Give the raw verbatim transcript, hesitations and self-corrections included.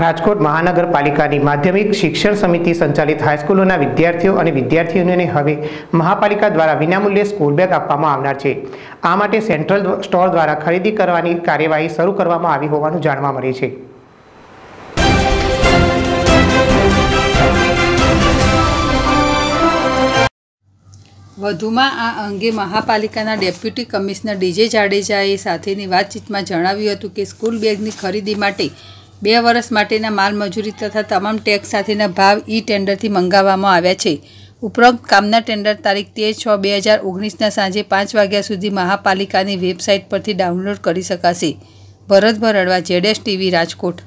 राजकोट महानगरपालिका की माध्यमिक शिक्षण समिति संचालित हाईस्कूलों विद्यार्थीओ और विद्यार्थीओं ने हवे महापालिका द्वारा विनामूल्ये स्कूल बेग आपवामां आवनार छे। आ माटे सेंट्रल स्टोर द्वारा खरीदी करवानी कार्यवाही शरू करवामां आवी होवानुं जाणवा मळे छे। વધુમાં આ અંગે મહાપાલિકાના ડેપ્યુટી કમિશ્નર ડીજે જાડેજાએ સાથેની વાતચીતમાં જણાવ્યું હતું કે સ્કૂલ બેગની ખરીદી માટે બે વર્ષ માટેના માલ મજૂરી તથા તમામ ટેક્સ સાથેના ભાવ ઈ ટેન્ડરથી મંગાવવામાં આવ્યા છે। ઉપરોક્ત કામના ટેન્ડર તારીખ તેર છ બે હજાર ઓગણીસના સાંજે પાંચ વાગ્યા સુધી મહાપાલિકાની વેબસાઇટ પરથી ડાઉનલોડ કરી શકાશે। Bharat Bharadva, Z S T V, Rajkot.